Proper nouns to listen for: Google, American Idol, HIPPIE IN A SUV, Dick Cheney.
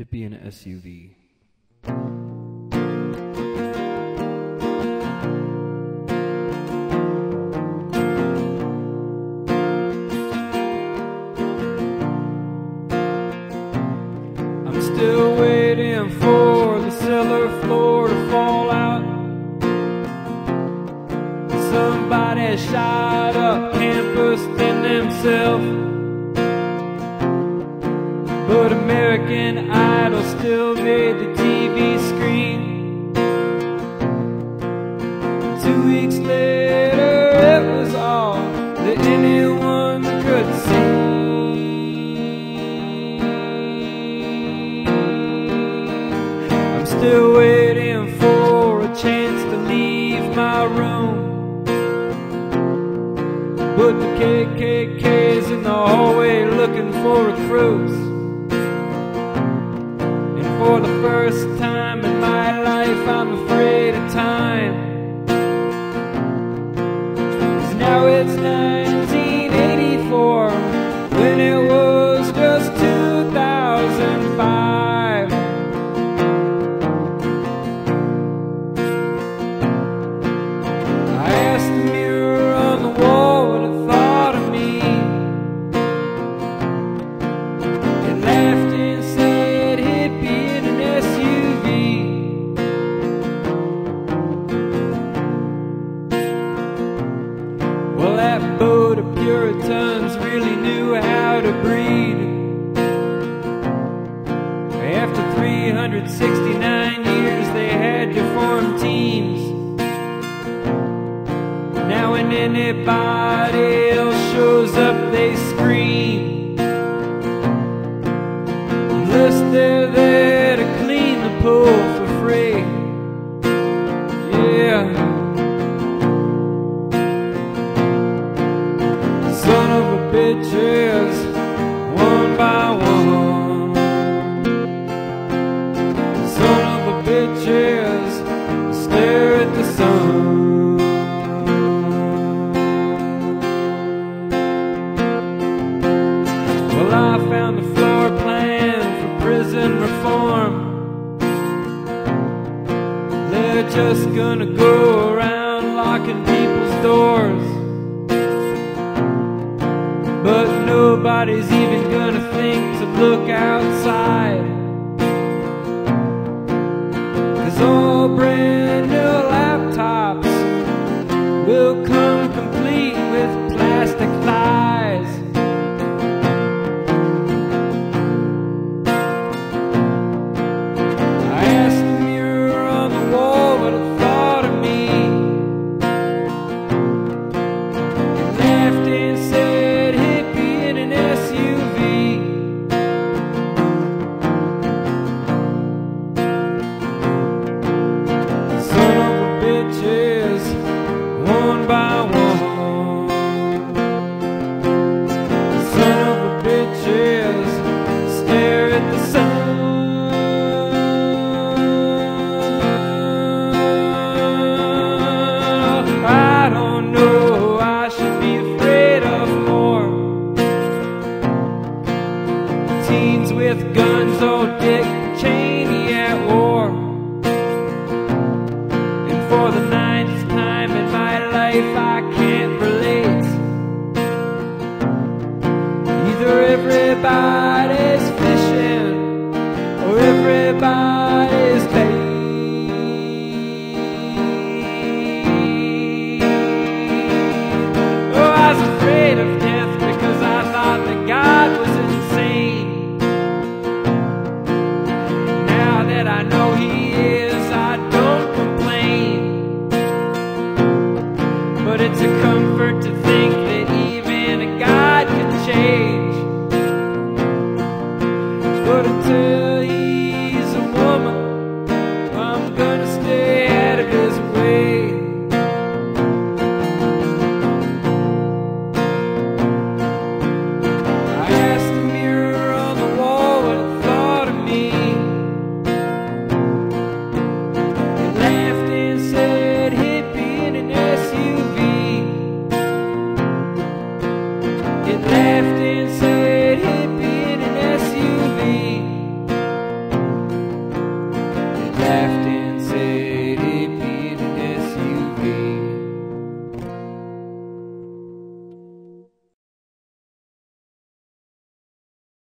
Hippie in a SUV. I'm still waiting for the cellar floor to fall out. Somebody shot up campus and themselves. But American Idol still made the TV screen. 2 weeks later, it was all that anyone could see. I'm still waiting for a chance to leave my room, but the KKK's in the hallway looking for recruits. For the first time in my life, I'm afraid of time. 'Cause now it's 1984, when it was just 2005. I asked the mirror on the wall what it thought of me. It laughed and said, that boat of Puritans really knew how to breed. After 369 years they had to form teams. Now when anybody else shows up they scream, unless they're there to clean the pool for free. Yeah. Son of a bitches, one by one. Son of a bitches, stare at the sun. Well, I found a floor plan for prison reform. They're just gonna go around locking people's doors, but nobody's even gonna think to look outside, 'cause all brand new laptops will come complete with plastic lies. I asked the mirror on the wall what it thought of me. It laughed and said, one by one, son of a bitches, stare at the sun. I don't know, I should be afraid of more. Teens with guns, old Dick Cheney at war. And for the 9th time in my life, I can't relate. Either everybody's fishing or everybody's bait. Oh, I was afraid of death because I thought that God was insane. Now that I know He is, I don't complain. But it's a comfort to think that even a God can change. But until